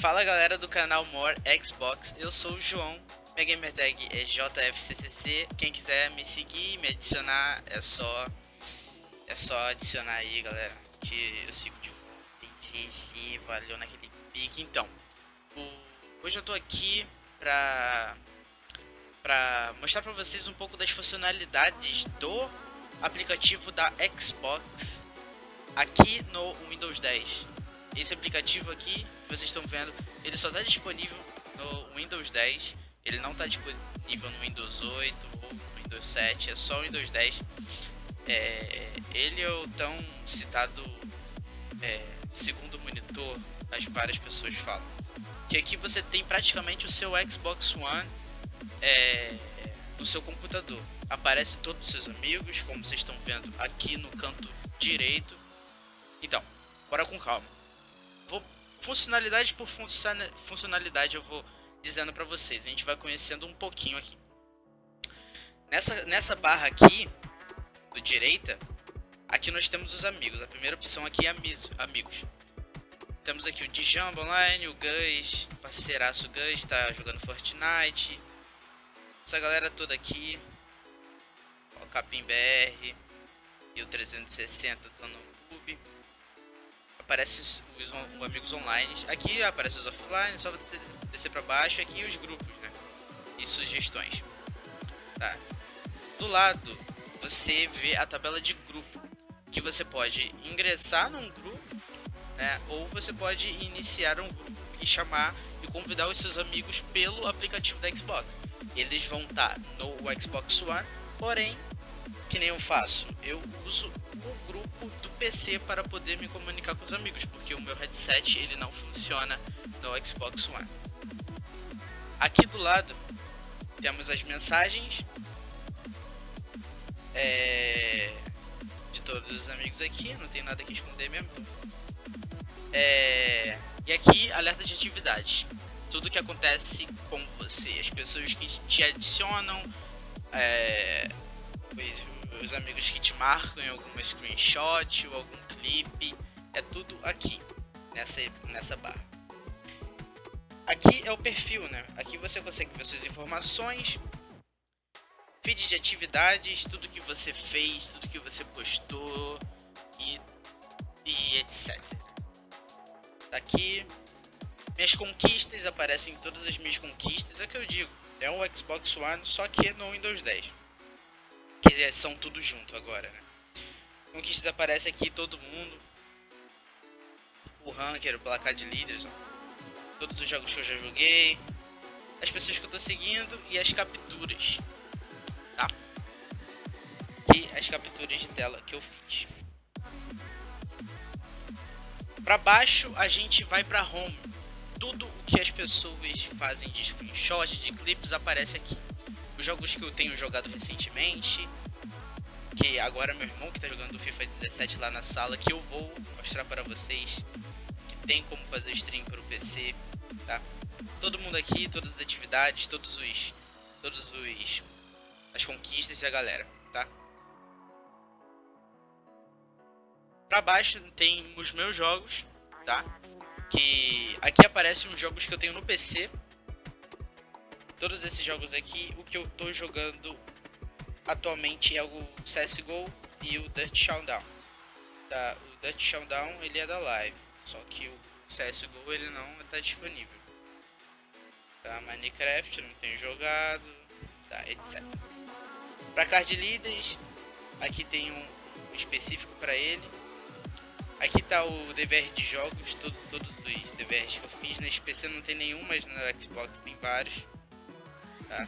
Fala galera do canal More Xbox, eu sou o João, minha gamer tag é JFCCC, quem quiser me seguir, me adicionar, é só adicionar aí galera, que eu sigo de um valeu naquele pique. Então, hoje eu tô aqui pra mostrar pra vocês um pouco das funcionalidades do aplicativo da Xbox aqui no Windows 10. Esse aplicativo aqui que vocês estão vendo, ele só está disponível no Windows 10, ele não está disponível no Windows 8 ou no Windows 7, é só o Windows 10. Ele é o tão citado segundo monitor, as várias pessoas falam. Que aqui você tem praticamente o seu Xbox One no seu computador. Aparece todos os seus amigos, como vocês estão vendo aqui no canto direito. Então, bora com calma. Funcionalidade por funcionalidade eu vou dizendo para vocês, a gente vai conhecendo um pouquinho aqui. Nessa barra aqui, do direita, aqui nós temos os amigos, a primeira opção aqui é amigos. Temos aqui o Dijamba online, o Gus, parceiraço Gus, tá jogando Fortnite, essa galera toda aqui, o CapimBR e o 360 estão no clube. Aparece os amigos online, aqui aparece os offline, só descer para baixo, aqui os grupos, né? E sugestões. Tá. Do lado você vê a tabela de grupo, que você pode ingressar num grupo, né? Ou você pode iniciar um grupo e chamar e convidar os seus amigos pelo aplicativo da Xbox. Eles vão estar no Xbox One, porém, que nem eu faço, eu uso o grupo do PC para poder me comunicar com os amigos, porque o meu headset ele não funciona no Xbox One. Aqui do lado temos as mensagens de todos os amigos aqui, não tem nada que esconder mesmo. E aqui alerta de atividades, tudo que acontece com você, as pessoas que te adicionam, os amigos que te marcam em alguma screenshot ou algum clipe, é tudo aqui nessa barra. Aqui é o perfil, né? Aqui você consegue ver suas informações, feed de atividades, tudo que você fez, tudo que você postou e etc. Aqui minhas conquistas, aparecem todas as minhas conquistas, é o que eu digo, é um Xbox One só que no Windows 10. Que são tudo junto agora, né? Conquistas aparece aqui todo mundo. O ranker, o placar de líderes, ó. Todos os jogos que eu já joguei, as pessoas que eu tô seguindo e as capturas, tá? E as capturas de tela que eu fiz. Pra baixo a gente vai pra home. Tudo o que as pessoas fazem de screenshot, de clipes, aparece aqui. Os jogos que eu tenho jogado recentemente, que agora meu irmão que tá jogando FIFA 17 lá na sala, que eu vou mostrar para vocês, que tem como fazer stream para o PC, tá? Todo mundo aqui, todas as atividades, as conquistas e a galera, tá? Para baixo tem os meus jogos, tá? Que aqui aparecem os jogos que eu tenho no PC. Todos esses jogos aqui, o que eu tô jogando atualmente é o CSGO e o Dirt Showdown. Tá? O Dirt Showdown ele é da live, só que o CSGO ele não está disponível. Tá? Minecraft não tenho jogado, tá, etc. Para card leaders, aqui tem um específico para ele. Aqui tá o DVR de jogos, todos os DVRs que eu fiz. Na PC não tem nenhum, mas na Xbox tem vários. Tá?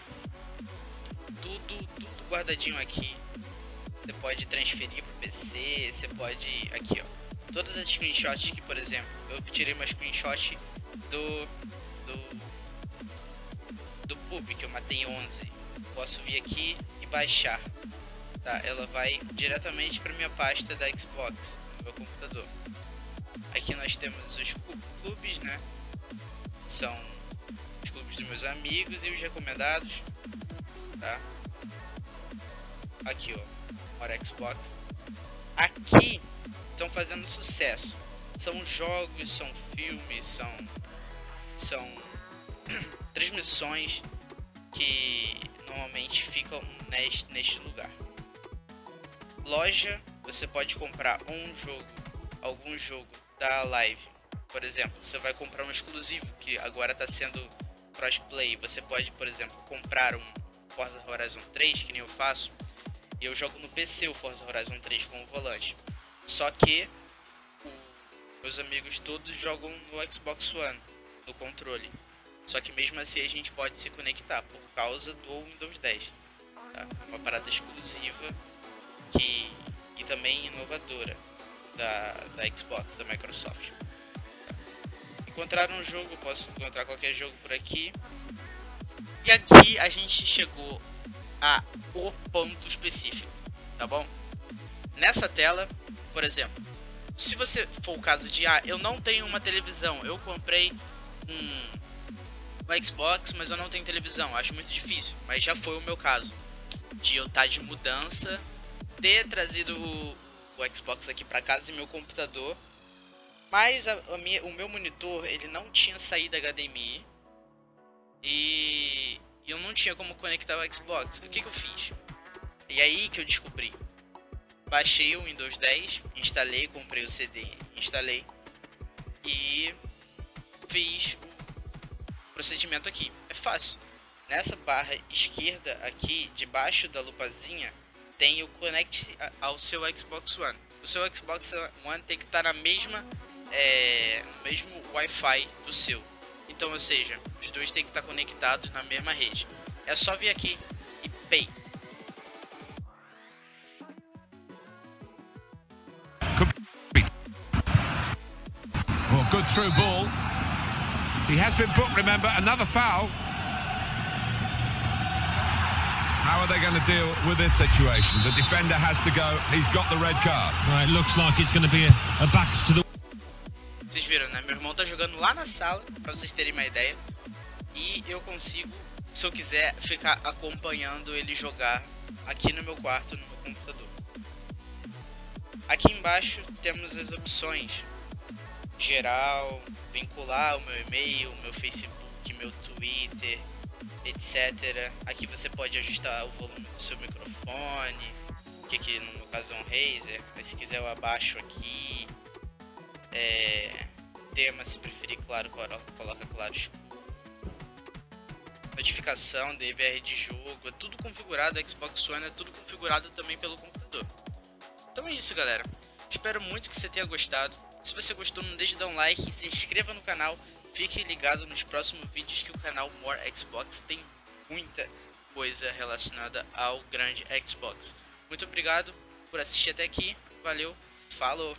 Tudo guardadinho aqui. Você pode transferir para o PC. Você pode. Aqui, ó. Todas as screenshots que, por exemplo, eu tirei uma screenshot do pub que eu matei 11. Posso vir aqui e baixar. Tá? Ela vai diretamente para minha pasta da Xbox, do meu computador. Aqui nós temos os clubes, né? São clubes dos meus amigos e os recomendados, tá? Aqui, ó, More Xbox. Aqui estão fazendo sucesso. São jogos, são filmes, são são 3 missões que normalmente ficam neste lugar. Loja, você pode comprar um jogo, algum jogo da live. Por exemplo, você vai comprar um exclusivo que agora está sendo crossplay. Você pode, por exemplo, comprar um Forza Horizon 3, que nem eu faço. E eu jogo no PC o Forza Horizon 3 com o volante. Só que meus amigos todos jogam no Xbox One, no controle. Só que mesmo assim a gente pode se conectar por causa do Windows 10. Tá? É uma parada exclusiva e também inovadora da Xbox, da Microsoft. Tá? Encontrar um jogo, posso encontrar qualquer jogo por aqui. E aqui a gente chegou a o ponto específico, tá bom? Nessa tela, por exemplo, se você for o caso de, eu não tenho uma televisão, eu comprei um Xbox, mas eu não tenho televisão, acho muito difícil, mas já foi o meu caso, de eu estar de mudança, ter trazido o Xbox aqui para casa e meu computador, mas o meu monitor, ele não tinha saída HDMI, e eu não tinha como conectar o Xbox, o que eu fiz? E aí que eu descobri. Baixei o Windows 10, instalei, comprei o CD, instalei e fiz o procedimento aqui. É fácil. Nessa barra esquerda aqui, debaixo da lupazinha, tem o Connect ao seu Xbox One. O seu Xbox One tem que estar na mesma, mesmo Wi-Fi do seu. Então, ou seja, os dois tem que estar conectados na mesma rede. É só vir aqui e pay. Well, good through ball. He has been booked, remember, another foul. How are they going to deal with this situation? The defender has to go, he's got the red card. Right, looks like it's going to be a backs to the... Vocês viram, né? Meu irmão tá jogando lá na sala, pra vocês terem uma ideia. E eu consigo, se eu quiser, ficar acompanhando ele jogar aqui no meu quarto, no meu computador. Aqui embaixo temos as opções geral, vincular o meu e-mail, o meu Facebook, meu Twitter, etc. Aqui você pode ajustar o volume do seu microfone, que aqui no meu caso é um Razer, mas se quiser eu abaixo aqui, tema se preferir claro, coloca claro escuro, notificação, DVR de jogo, é tudo configurado, a Xbox One é tudo configurado também pelo computador. Então é isso, galera. Espero muito que você tenha gostado. Se você gostou, não deixe de dar um like, se inscreva no canal. Fique ligado nos próximos vídeos que o canal More Xbox tem muita coisa relacionada ao grande Xbox. Muito obrigado por assistir até aqui. Valeu, falou!